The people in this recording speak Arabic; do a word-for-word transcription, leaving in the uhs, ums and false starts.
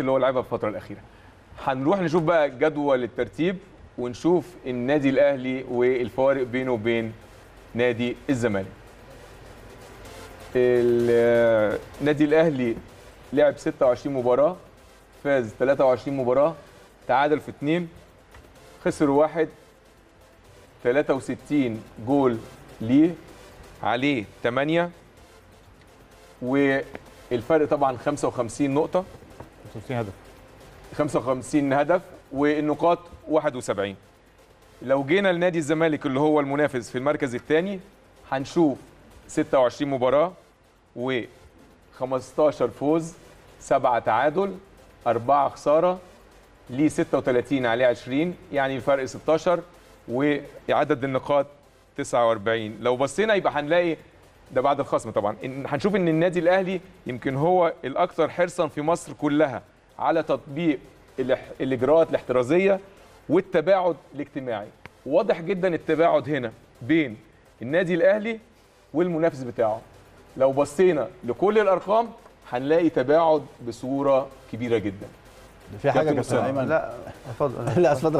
اللي هو لعبها الفتره الاخيره. هنروح نشوف بقى جدول الترتيب ونشوف النادي الاهلي والفوارق بينه وبين نادي الزمالك. النادي الاهلي لعب ستة وعشرين مباراه، فاز ثلاثة وعشرين مباراه، تعادل في اثنين، خسر واحد، ثلاثة وستين جول ليه، عليه ثمانية، والفرق طبعا خمسة وخمسين نقطة، خمسة وخمسين هدف، خمسة وخمسين هدف، والنقاط واحد وسبعين. لو جينا لنادي الزمالك اللي هو المنافس في المركز الثاني هنشوف ستة وعشرين مباراة و خمستاشر فوز، سبعة تعادل، أربعة خسارة، ليه ستة وثلاثين عليه عشرين، يعني الفرق ستاشر، وعدد النقاط تسعة وأربعين. لو بصينا يبقى هنلاقي ده بعد الخصم طبعا، هنشوف ان النادي الاهلي يمكن هو الاكثر حرصا في مصر كلها على تطبيق الاجراءات الاحترازيه والتباعد الاجتماعي. واضح جدا التباعد هنا بين النادي الاهلي والمنافس بتاعه. لو بصينا لكل الارقام هنلاقي تباعد بصوره كبيره جدا. في حاجه يا كابتن ايمن؟ لا اتفضل. لا اتفضل.